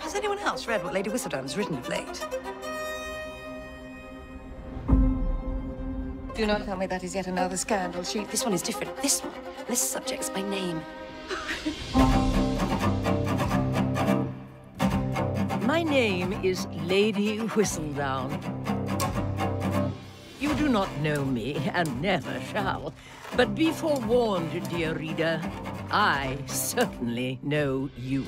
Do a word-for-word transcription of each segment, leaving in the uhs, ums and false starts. Has anyone else read what Lady Whistledown has written of late? Do not tell me that is yet another scandal sheet. This one is different. This one lists subjects by name. My name is Lady Whistledown. You do not know me, and never shall. But be forewarned, dear reader, I certainly know you.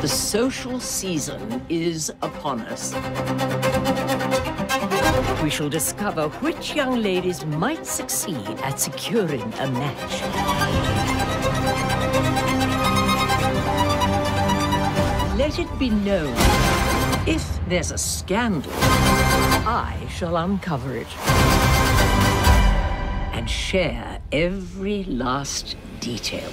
The social season is upon us. We shall discover which young ladies might succeed at securing a match. Let it be known, if there's a scandal, I shall uncover it and share every last detail.